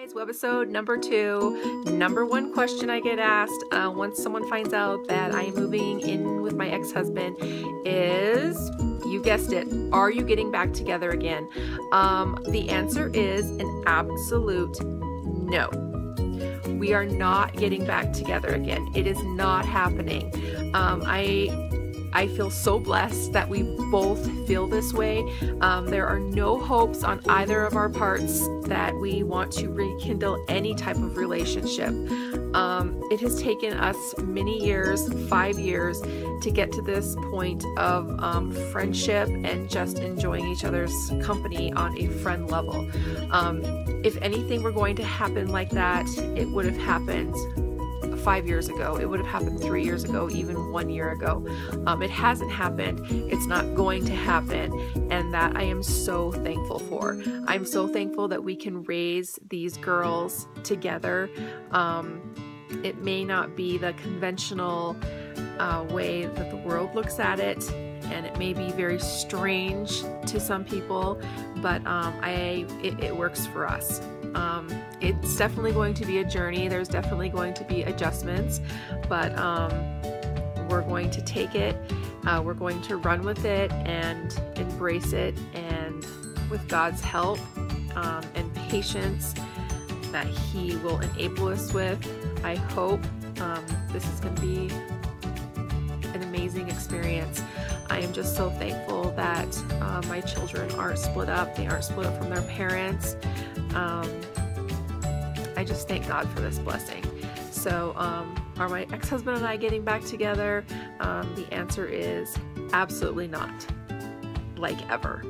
guys, webisode number 2. Number 1 question I get asked once someone finds out that I'm moving in with my ex-husband is, you guessed it, are you getting back together again? The answer is an absolute no. We are not getting back together again. It is not happening. I feel so blessed that we both feel this way. There are no hopes on either of our parts that we want to rekindle any type of relationship. It has taken us many years, 5 years, to get to this point of friendship and just enjoying each other's company on a friend level. If anything were going to happen like that, it would have happened 5 years ago. It would have happened 3 years ago, even 1 year ago. It hasn't happened. It's not going to happen, and that I am so thankful for. I'm so thankful that we can raise these girls together. It may not be the conventional way that the world looks at it, and it may be very strange to some people, but it works for us. It's definitely going to be a journey. There's definitely going to be adjustments, but we're going to take it, we're going to run with it and embrace it, and with God's help and patience that He will enable us with, I hope this is going to be an amazing experience. I am just so thankful that my children aren't split up. They aren't split up from their parents. I just thank God for this blessing. So are my ex-husband and I getting back together? The answer is absolutely not, like ever.